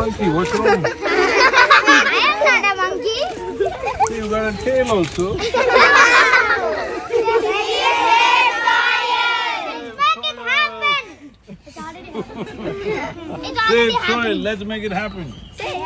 monkey. What's wrong? I am not a monkey. You got a tail also. Yes, I am. Let's make it happen. It's already happened. Let's make it happen.